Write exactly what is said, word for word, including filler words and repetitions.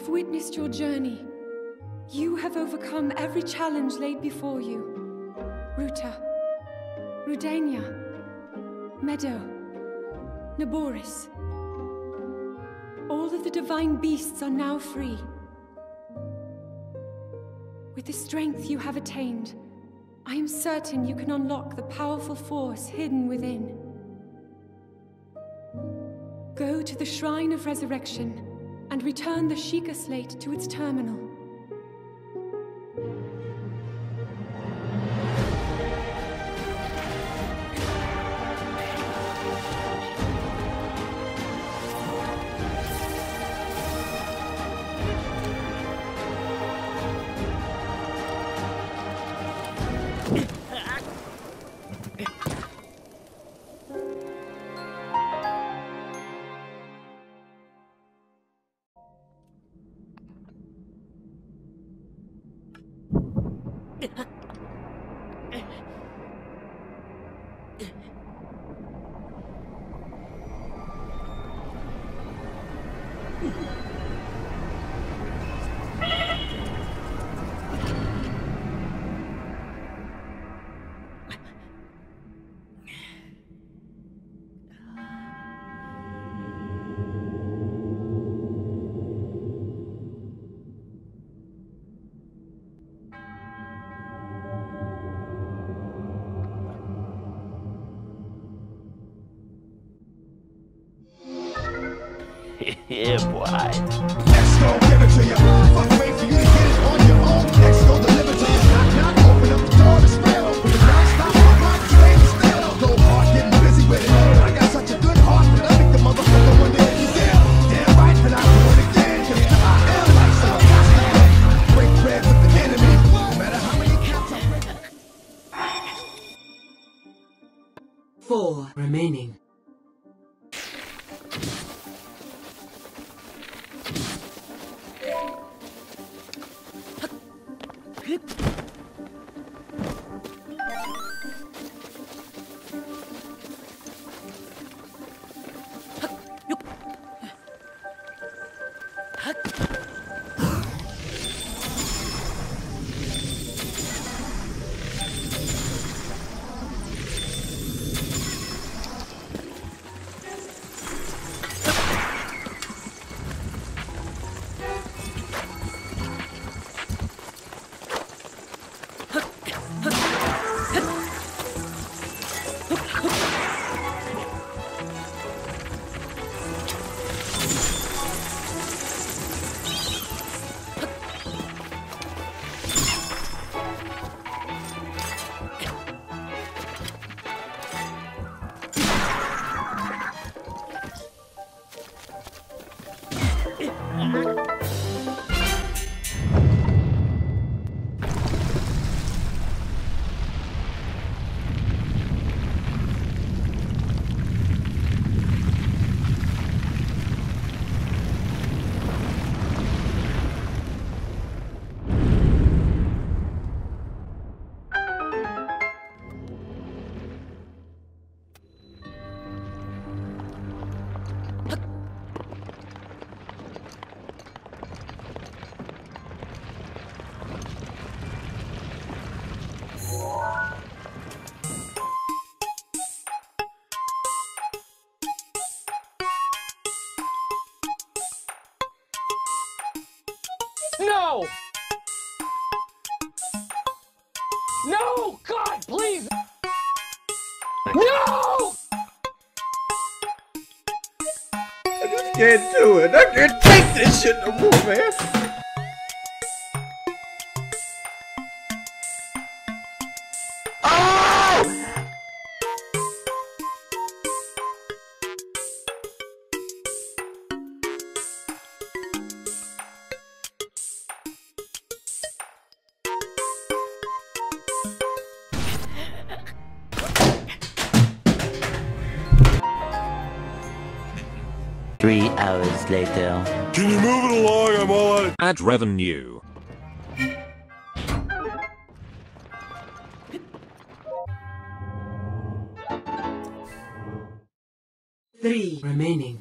have witnessed your journey. You have overcome every challenge laid before you. Ruta, Rudania, Medo, Naboris. All of the divine beasts are now free. With the strength you have attained, I am certain you can unlock the powerful force hidden within. Go to the Shrine of Resurrection and return the Sheikah slate to its terminal. Yeah, boy. Let's go, give it to you. Fuck, wait for you to get it on your own. Let's go, deliver to you. Knock, knock, open up the door to spell. With the knock, stop, my play is still. Go hard, getting busy with it. I got such a good heart that I make the motherfucker one day you down. Damn right, and I do it again. Cause I am like some gospel. Break bread with the enemy. No matter how many counts I break. Four remaining. No! No! God, please! No! I just can't do it. I can't take this shit no more, man. Oh! Three hours later. Can you move it along? I'm all out of- Add revenue. Three remaining.